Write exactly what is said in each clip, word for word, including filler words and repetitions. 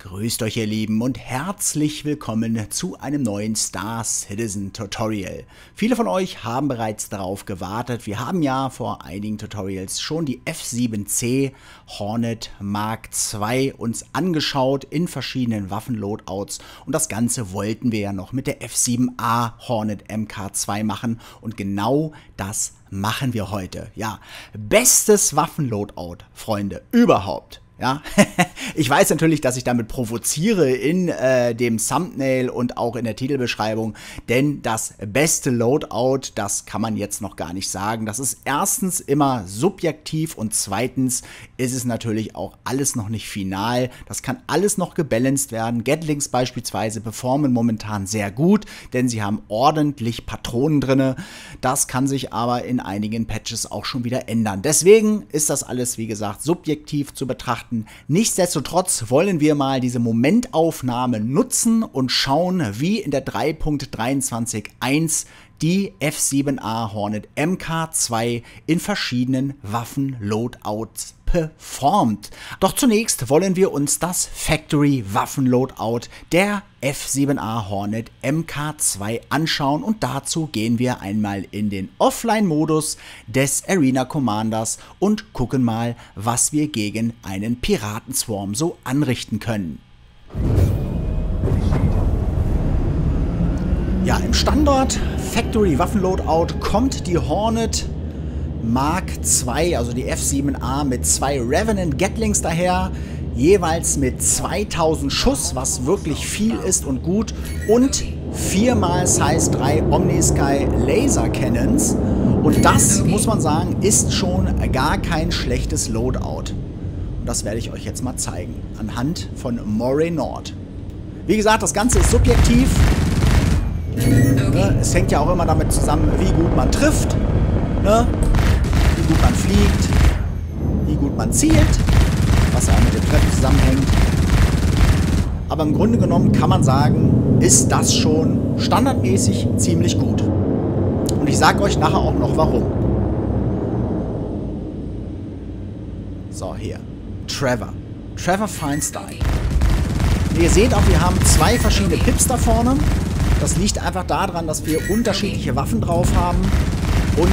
Grüßt euch ihr Lieben und herzlich willkommen zu einem neuen Star Citizen Tutorial. Viele von euch haben bereits darauf gewartet. Wir haben ja vor einigen Tutorials schon die F sieben C Hornet Mark zwei uns angeschaut in verschiedenen Waffenloadouts und das Ganze wollten wir ja noch mit der F sieben A Hornet M K zwei machen und genau das machen wir heute. Ja, bestes Waffenloadout, Freunde, überhaupt. Ja, ich weiß natürlich, dass ich damit provoziere in äh, dem Thumbnail und auch in der Titelbeschreibung, denn das beste Loadout, das kann man jetzt noch gar nicht sagen. Das ist erstens immer subjektiv und zweitens ist es natürlich auch alles noch nicht final. Das kann alles noch gebalanced werden. Gatlings beispielsweise performen momentan sehr gut, denn sie haben ordentlich Patronen drin. Das kann sich aber in einigen Patches auch schon wieder ändern. Deswegen ist das alles, wie gesagt, subjektiv zu betrachten. Nichtsdestotrotz wollen wir mal diese Momentaufnahme nutzen und schauen, wie in der drei Punkt dreiundzwanzig Punkt eins die F sieben A Hornet M K zwei in verschiedenen Waffen-Loadouts performt. Doch zunächst wollen wir uns das Factory-Waffen-Loadout der F sieben A Hornet M K zwei anschauen und dazu gehen wir einmal in den Offline-Modus des Arena Commanders und gucken mal, was wir gegen einen Piratenswarm so anrichten können. Ja, im Standard Factory Waffenloadout kommt die Hornet Mark zwei, also die F sieben A mit zwei Revenant Gatlings daher, jeweils mit zweitausend Schuss, was wirklich viel ist und gut, und viermal Size drei OmniSky Laser Cannons. Und das, muss man sagen, ist schon gar kein schlechtes Loadout. Und das werde ich euch jetzt mal zeigen, anhand von Moray Nord. Wie gesagt, das Ganze ist subjektiv. Ne? Es hängt ja auch immer damit zusammen, wie gut man trifft, ne? Wie gut man fliegt, wie gut man zielt, was auch mit dem Treffen zusammenhängt. Aber im Grunde genommen kann man sagen, ist das schon standardmäßig ziemlich gut. Und ich sage euch nachher auch noch warum. So, hier. Trevor. Trevor Feinstein. Und ihr seht auch, wir haben zwei verschiedene Pips da vorne. Das liegt einfach daran, dass wir unterschiedliche Waffen drauf haben und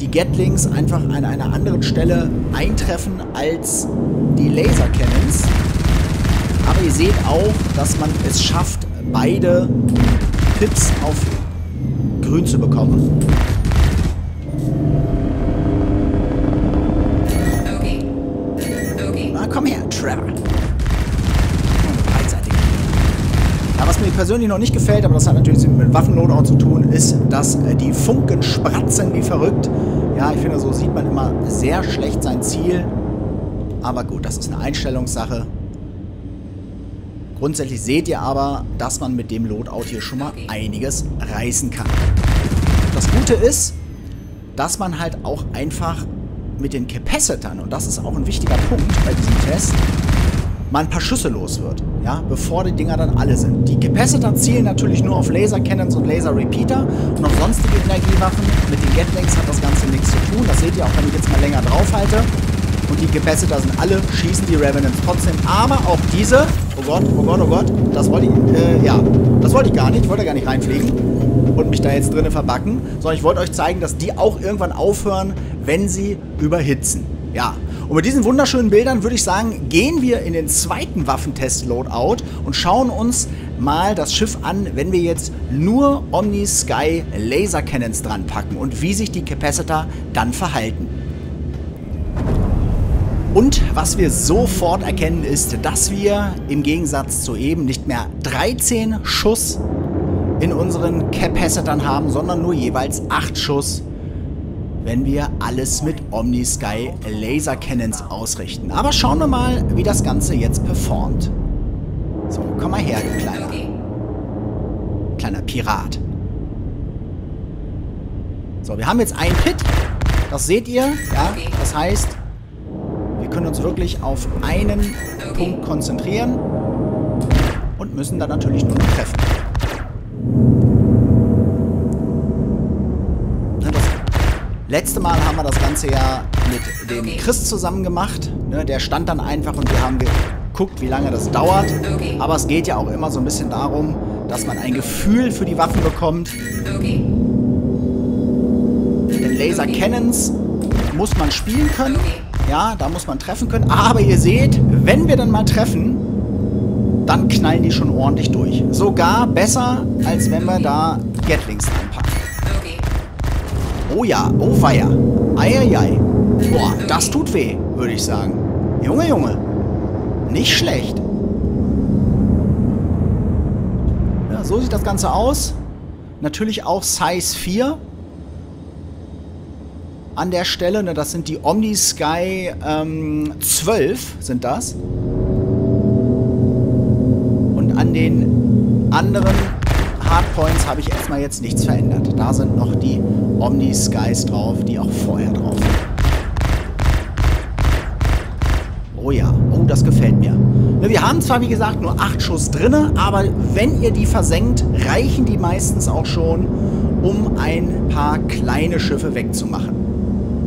die Gatlings einfach an einer anderen Stelle eintreffen als die Laser Cannons. Aber ihr seht auch, dass man es schafft, beide Pips auf grün zu bekommen. Okay. Okay. Na, komm her, Trevor. Was mir persönlich noch nicht gefällt, aber das hat natürlich mit Waffenloadout zu tun, ist, dass die Funken spratzen wie verrückt. Ja, ich finde, so sieht man immer sehr schlecht sein Ziel. Aber gut, das ist eine Einstellungssache. Grundsätzlich seht ihr aber, dass man mit dem Loadout hier schon mal einiges reißen kann. Das Gute ist, dass man halt auch einfach mit den Capacitern, und das ist auch ein wichtiger Punkt bei diesem Test, mal ein paar Schüsse los wird, ja, bevor die Dinger dann alle sind. Die Capacitor zielen natürlich nur auf Laser Cannons und Laser Repeater und auf sonstige Energiewaffen. Mit den Gatlinks hat das Ganze nichts zu tun. Das seht ihr auch, wenn ich jetzt mal länger drauf halte. Und die Capacitor sind alle, schießen die Revenants trotzdem. Aber auch diese, oh Gott, oh Gott, oh Gott, das wollte ich, äh, ja, das wollte ich gar nicht. Ich wollte gar nicht reinfliegen und mich da jetzt drinnen verbacken. Sondern ich wollte euch zeigen, dass die auch irgendwann aufhören, wenn sie überhitzen. Ja. Und mit diesen wunderschönen Bildern würde ich sagen, gehen wir in den zweiten Waffentest-Loadout und schauen uns mal das Schiff an, wenn wir jetzt nur OmniSky Laser Cannons dran packen und wie sich die Capacitor dann verhalten. Und was wir sofort erkennen ist, dass wir im Gegensatz zu eben nicht mehr dreizehn Schuss in unseren Capacitern haben, sondern nur jeweils acht Schuss, wenn wir alles mit OmniSky Laser Cannons ausrichten. Aber schauen wir mal, wie das Ganze jetzt performt. So, komm mal her, du kleiner, kleiner Pirat. So, wir haben jetzt einen Pit. Das seht ihr, ja. Das heißt, wir können uns wirklich auf einen Punkt konzentrieren und müssen dann natürlich nur treffen. Letztes Mal haben wir das Ganze ja mit dem Chris zusammen gemacht. Ne, der stand dann einfach und wir haben geguckt, wie lange das dauert. Okay. Aber es geht ja auch immer so ein bisschen darum, dass man ein Gefühl für die Waffen bekommt. Okay. Denn Laser Cannons muss man spielen können. Okay. Ja, da muss man treffen können. Aber ihr seht, wenn wir dann mal treffen, dann knallen die schon ordentlich durch. Sogar besser, als wenn wir da Gatlings anpacken. Okay. Oh ja, oh weia. Eieiei. Boah, das tut weh, würde ich sagen. Junge, Junge. Nicht schlecht. Ja, so sieht das Ganze aus. Natürlich auch Size vier. An der Stelle, ne, das sind die OmniSky ähm, zwölf, sind das. Und an den anderen Hardpoints habe ich erstmal jetzt nichts verändert. Da sind noch die OmniSkys drauf, die auch vorher drauf sind. Oh ja, oh, das gefällt mir. Wir haben zwar, wie gesagt, nur acht Schuss drin, aber wenn ihr die versenkt, reichen die meistens auch schon, um ein paar kleine Schiffe wegzumachen.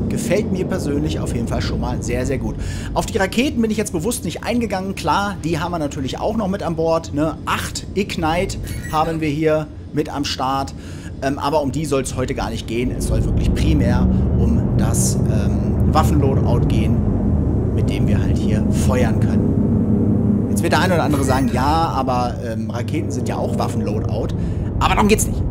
Gefällt mir persönlich auf jeden Fall schon mal sehr, sehr gut. Auf die Raketen bin ich jetzt bewusst nicht eingegangen. Klar, die haben wir natürlich auch noch mit an Bord. Ne? Acht Ignite haben wir hier mit am Start. Ähm, aber um die soll es heute gar nicht gehen. Es soll wirklich primär um das ähm, Waffenloadout gehen, mit dem wir halt hier feuern können. Jetzt wird der eine oder andere sagen, ja, aber ähm, Raketen sind ja auch Waffenloadout. Aber darum geht's nicht.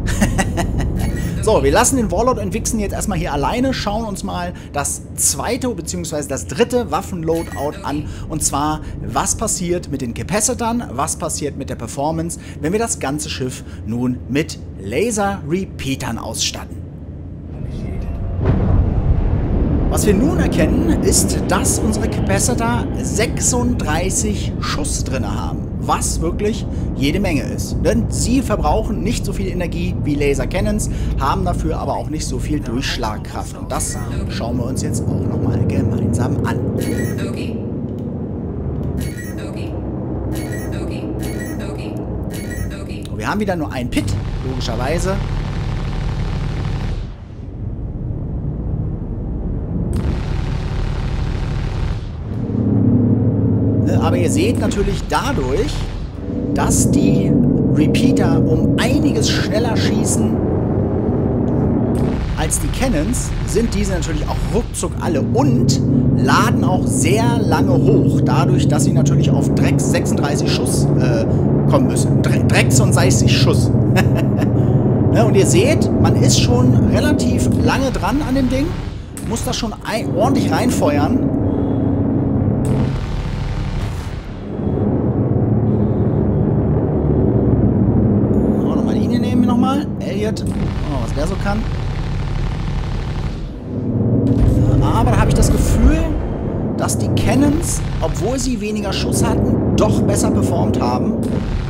So, wir lassen den Warlord und Vixen jetzt erstmal hier alleine, schauen uns mal das zweite bzw. das dritte Waffenloadout an. Und zwar, was passiert mit den Capacitern, was passiert mit der Performance, wenn wir das ganze Schiff nun mit Laser-Repeatern ausstatten. Was wir nun erkennen, ist, dass unsere Capacitor sechsunddreißig Schuss drin haben, was wirklich jede Menge ist. Denn sie verbrauchen nicht so viel Energie wie Laser Cannons, haben dafür aber auch nicht so viel Durchschlagkraft. Und das schauen wir uns jetzt auch nochmal gemeinsam an. Okay. Okay. Okay. Okay. Okay. Wir haben wieder nur einen Pit, logischerweise. Aber ihr seht natürlich dadurch, dass die Repeater um einiges schneller schießen als die Cannons, sind diese natürlich auch ruckzuck alle und laden auch sehr lange hoch. Dadurch, dass sie natürlich auf Drecks sechsunddreißig Schuss äh, kommen müssen. Drecks und sechsunddreißig Schuss. Ne, und ihr seht, man ist schon relativ lange dran an dem Ding. Muss das schon ordentlich reinfeuern. Oh, was der so kann. Aber da habe ich das Gefühl, dass die Cannons, obwohl sie weniger Schuss hatten, doch besser performt haben,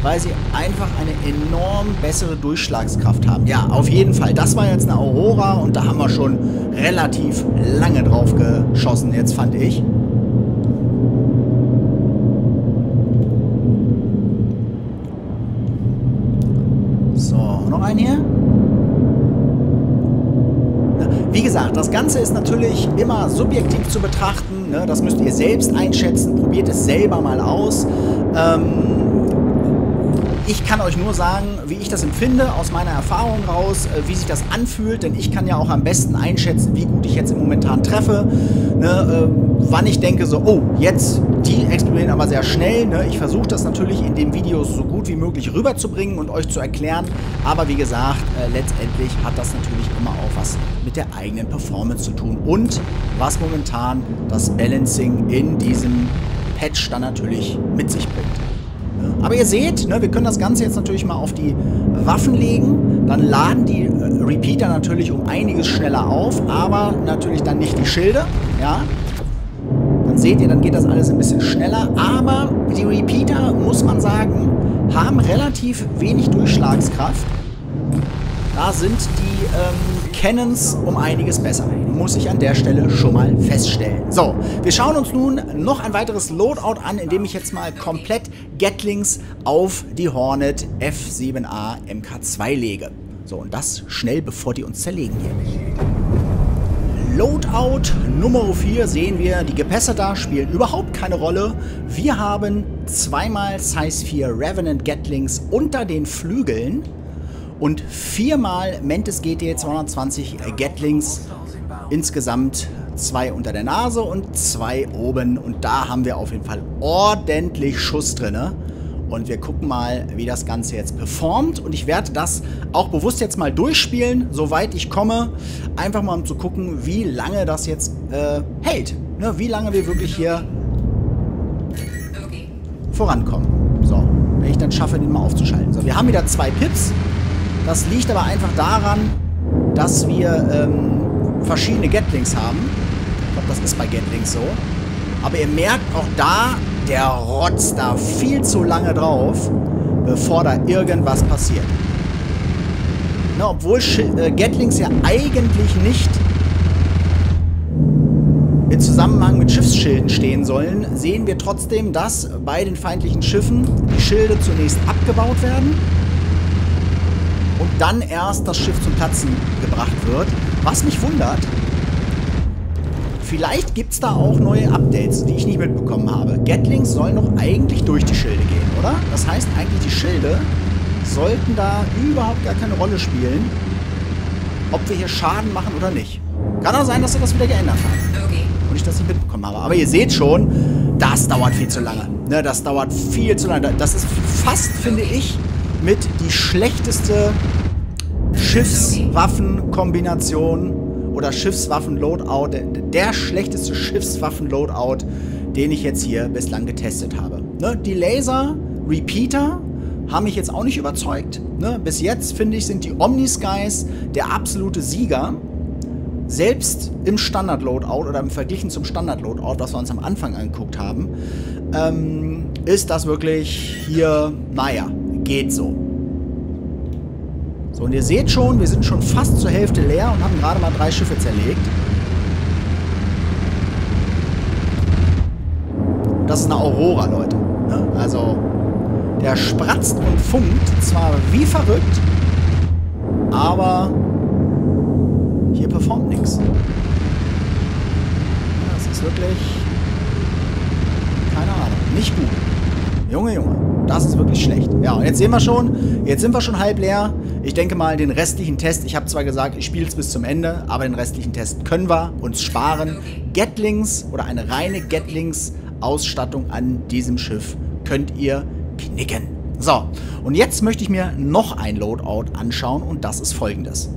weil sie einfach eine enorm bessere Durchschlagskraft haben. Ja, auf jeden Fall. Das war jetzt eine Aurora und da haben wir schon relativ lange drauf geschossen, jetzt fand ich. So, noch einen hier. Wie gesagt, das Ganze ist natürlich immer subjektiv zu betrachten. Ne? Das müsst ihr selbst einschätzen. Probiert es selber mal aus. Ähm, ich kann euch nur sagen, wie ich das empfinde, aus meiner Erfahrung raus, wie sich das anfühlt. Denn ich kann ja auch am besten einschätzen, wie gut ich jetzt im Momentan treffe. Ne? Äh, wann ich denke so, oh, jetzt, die explodieren aber sehr schnell. Ne? Ich versuche das natürlich in den Videos so gut wie möglich rüberzubringen und euch zu erklären. Aber wie gesagt, äh, letztendlich hat das natürlich immer auch was mit der eigenen Performance zu tun und was momentan das Balancing in diesem Patch dann natürlich mit sich bringt. Aber ihr seht, ne, wir können das Ganze jetzt natürlich mal auf die Waffen legen, dann laden die äh, Repeater natürlich um einiges schneller auf, aber natürlich dann nicht die Schilde, ja. Dann seht ihr, dann geht das alles ein bisschen schneller, aber die Repeater, muss man sagen, haben relativ wenig Durchschlagskraft. Da sind die ähm, Cannons um einiges besser, muss ich an der Stelle schon mal feststellen. So, wir schauen uns nun noch ein weiteres Loadout an, indem ich jetzt mal komplett Gatlings auf die Hornet F sieben A M K zwei lege. So, und das schnell, bevor die uns zerlegen hier. Loadout Nummer vier sehen wir, die Capacitor spielen überhaupt keine Rolle. Wir haben zweimal Size vier Revenant Gatlings unter den Flügeln und viermal Mentes G T zweihundertzwanzig Gatlings, insgesamt zwei unter der Nase und zwei oben. Und da haben wir auf jeden Fall ordentlich Schuss drin. Und wir gucken mal, wie das Ganze jetzt performt. Und ich werde das auch bewusst jetzt mal durchspielen, soweit ich komme. Einfach mal, um zu gucken, wie lange das jetzt äh, hält. Ne, wie lange wir wirklich hier vorankommen. So, wenn ich dann schaffe, den mal aufzuschalten. So, wir haben wieder zwei Pips. Das liegt aber einfach daran, dass wir ähm, verschiedene Gatlings haben. Ich glaube, das ist bei Gatlings so. Aber ihr merkt auch da, der rotzt da viel zu lange drauf, bevor da irgendwas passiert. Na, obwohl Sch äh, Gatlings ja eigentlich nicht in Zusammenhang mit Schiffsschilden stehen sollen, sehen wir trotzdem, dass bei den feindlichen Schiffen die Schilde zunächst abgebaut werden und dann erst das Schiff zum Platzen gebracht wird. Was mich wundert. Vielleicht gibt es da auch neue Updates, die ich nicht mitbekommen habe. Gatlings sollen doch eigentlich durch die Schilde gehen, oder? Das heißt eigentlich, die Schilde sollten da überhaupt gar keine Rolle spielen, ob wir hier Schaden machen oder nicht. Kann auch sein, dass sie das wieder geändert haben. Okay. Und ich das nicht mitbekommen habe. Aber ihr seht schon, das dauert viel zu lange. Ne, das dauert viel zu lange. Das ist fast, finde ich, mit die schlechteste Schiffswaffenkombination oder Schiffswaffen-Loadout, der schlechteste Schiffswaffen-Loadout, den ich jetzt hier bislang getestet habe. Ne? Die Laser-Repeater haben mich jetzt auch nicht überzeugt. Ne? Bis jetzt, finde ich, sind die Omni-Skies der absolute Sieger. Selbst im Standard-Loadout oder im Vergleich zum Standard-Loadout, was wir uns am Anfang angeguckt haben, ähm, ist das wirklich hier, naja, geht so. So, und ihr seht schon, wir sind schon fast zur Hälfte leer und haben gerade mal drei Schiffe zerlegt. Das ist eine Aurora, Leute. Ne? Also, der spratzt und funkt zwar wie verrückt, aber hier performt nichts. Das ist wirklich, keine Ahnung, nicht gut. Junge, Junge, das ist wirklich schlecht. Ja, und jetzt sehen wir schon, jetzt sind wir schon halb leer. Ich denke mal, den restlichen Test, ich habe zwar gesagt, ich spiele es bis zum Ende, aber den restlichen Test können wir uns sparen. Gatlings oder eine reine Gatlings-Ausstattung an diesem Schiff könnt ihr knicken. So, und jetzt möchte ich mir noch ein Loadout anschauen und das ist folgendes.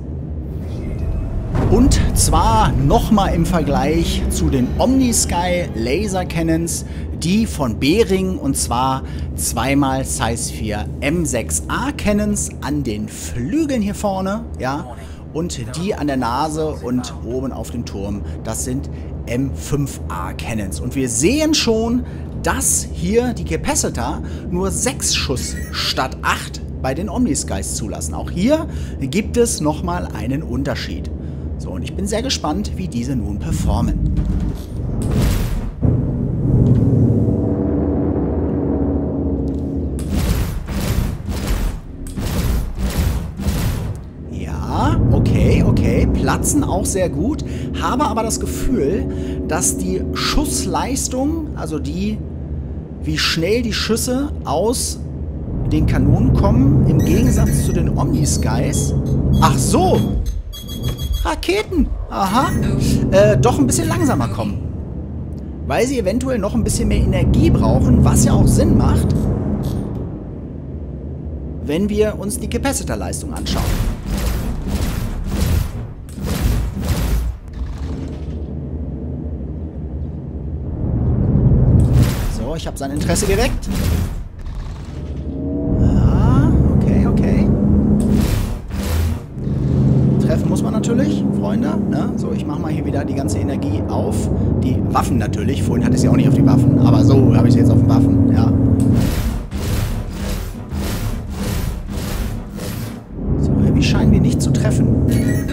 Und zwar nochmal im Vergleich zu den OmniSky Laser Cannons, die von Behring, und zwar zweimal Size vier M sechs A Cannons an den Flügeln hier vorne, ja, und die an der Nase und oben auf dem Turm, das sind M fünf A Cannons. Und wir sehen schon, dass hier die Capacitor nur sechs Schuss statt acht bei den OmniSkies zulassen. Auch hier gibt es nochmal einen Unterschied. So, und ich bin sehr gespannt, wie diese nun performen. Ja, okay, okay, platzen auch sehr gut. Habe aber das Gefühl, dass die Schussleistung, also die, wie schnell die Schüsse aus den Kanonen kommen, im Gegensatz zu den OmniSkies, ach so, Raketen, aha, äh, doch ein bisschen langsamer kommen. Weil sie eventuell noch ein bisschen mehr Energie brauchen, was ja auch Sinn macht, wenn wir uns die Capacitor-Leistung anschauen. So, ich habe sein Interesse geweckt. Freunde, ne? So, ich mache mal hier wieder die ganze Energie auf die Waffen natürlich. Vorhin hatte ich sie auch nicht auf die Waffen, aber so habe ich sie jetzt auf den Waffen, ja. So, irgendwie scheinen wir nicht zu treffen.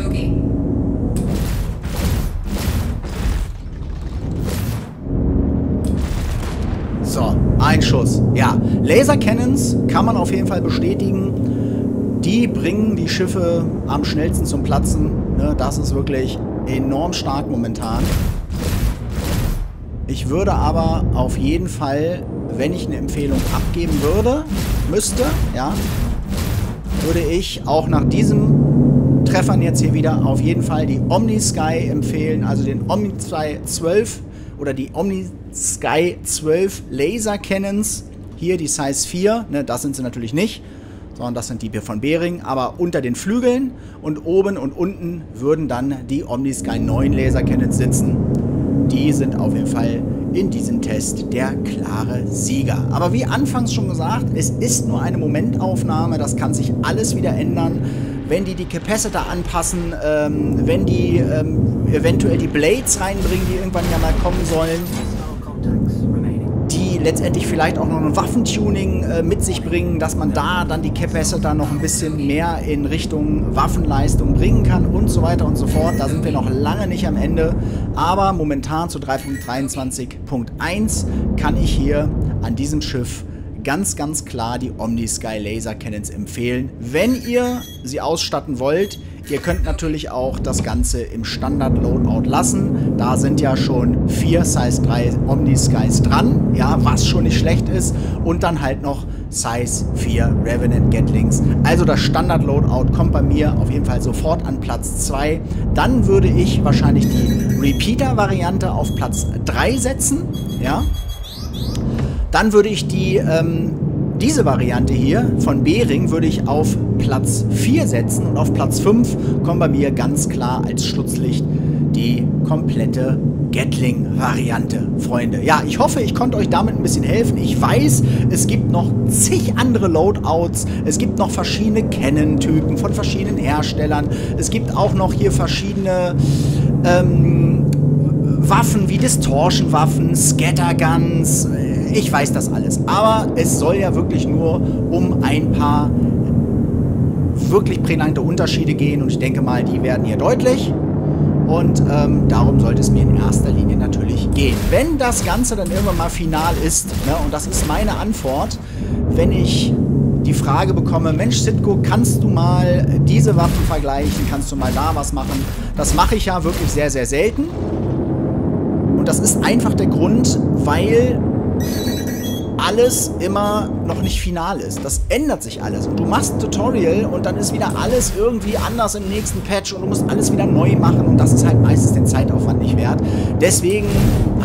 Okay. So, ein Schuss. Ja, Laser Cannons kann man auf jeden Fall bestätigen. Die bringen die Schiffe am schnellsten zum Platzen. Das ist wirklich enorm stark momentan. Ich würde aber auf jeden Fall wenn ich eine Empfehlung abgeben würde, müsste, ja, würde ich auch nach diesen Treffern jetzt hier wieder auf jeden Fall die Omni Sky empfehlen, also den OmniSky zwölf oder die OmniSky zwölf Laser Cannons. Hier die Size vier, ne, das sind sie natürlich nicht, sondern das sind die hier von Behring, aber unter den Flügeln und oben und unten würden dann die OmniSky neun Laser Cannons sitzen. Die sind auf jeden Fall in diesem Test der klare Sieger. Aber wie anfangs schon gesagt, es ist nur eine Momentaufnahme, das kann sich alles wieder ändern. Wenn die die Capacitor anpassen, ähm, wenn die ähm, eventuell die Blades reinbringen, die irgendwann ja mal kommen sollen, die letztendlich vielleicht auch noch ein Waffentuning äh, mit sich bringen, dass man da dann die Capacitor noch ein bisschen mehr in Richtung Waffenleistung bringen kann und so weiter und so fort. Da sind wir noch lange nicht am Ende, aber momentan zu drei Punkt dreiundzwanzig Punkt eins kann ich hier an diesem Schiff ganz, ganz klar die OmniSky Laser Cannons empfehlen, wenn ihr sie ausstatten wollt. Ihr könnt natürlich auch das Ganze im Standard Loadout lassen. Da sind ja schon vier Size drei OmniSkys dran, ja, was schon nicht schlecht ist. Und dann halt noch Size vier Revenant Gatlings. Also das Standard Loadout kommt bei mir auf jeden Fall sofort an Platz zwei. Dann würde ich wahrscheinlich die Repeater-Variante auf Platz drei setzen, ja. Dann würde ich die, ähm, diese Variante hier von Behring würde ich auf Platz vier setzen und auf Platz fünf kommt bei mir ganz klar als Schlusslicht die komplette Gatling-Variante, Freunde. Ja, ich hoffe, ich konnte euch damit ein bisschen helfen. Ich weiß, es gibt noch zig andere Loadouts. Es gibt noch verschiedene Cannon-Typen von verschiedenen Herstellern. Es gibt auch noch hier verschiedene ähm, Waffen wie Distortion-Waffen, Scatterguns. Ich weiß das alles, aber es soll ja wirklich nur um ein paar wirklich prägnante Unterschiede gehen und ich denke mal, die werden hier deutlich und ähm, darum sollte es mir in erster Linie natürlich gehen. Wenn das Ganze dann irgendwann mal final ist, ne, und das ist meine Antwort, wenn ich die Frage bekomme, Mensch Sitko, kannst du mal diese Waffen vergleichen, kannst du mal da was machen? Das mache ich ja wirklich sehr, sehr selten und das ist einfach der Grund, weil alles immer noch nicht final ist. Das ändert sich alles. Und du machst ein Tutorial und dann ist wieder alles irgendwie anders im nächsten Patch und du musst alles wieder neu machen und das ist halt meistens den Zeitaufwand nicht wert. Deswegen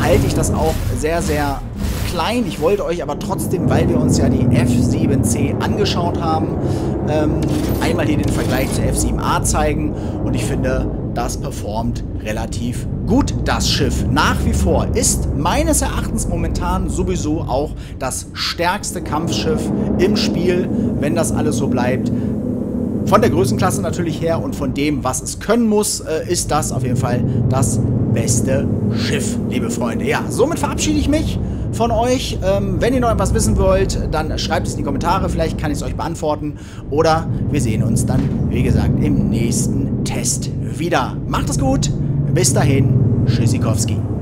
halte ich das auch sehr, sehr klein. Ich wollte euch aber trotzdem, weil wir uns ja die F sieben C angeschaut haben, ähm, einmal hier den Vergleich zur F sieben A zeigen und ich finde, das performt relativ gut, das Schiff. Nach wie vor ist meines Erachtens momentan sowieso auch das stärkste Kampfschiff im Spiel, wenn das alles so bleibt. Von der Größenklasse natürlich her und von dem, was es können muss, ist das auf jeden Fall das beste Schiff, liebe Freunde. Ja, somit verabschiede ich mich von euch. Ähm, wenn ihr noch etwas wissen wollt, dann schreibt es in die Kommentare. Vielleicht kann ich es euch beantworten. Oder wir sehen uns dann, wie gesagt, im nächsten Test wieder. Macht es gut. Bis dahin. Tschüssikowski.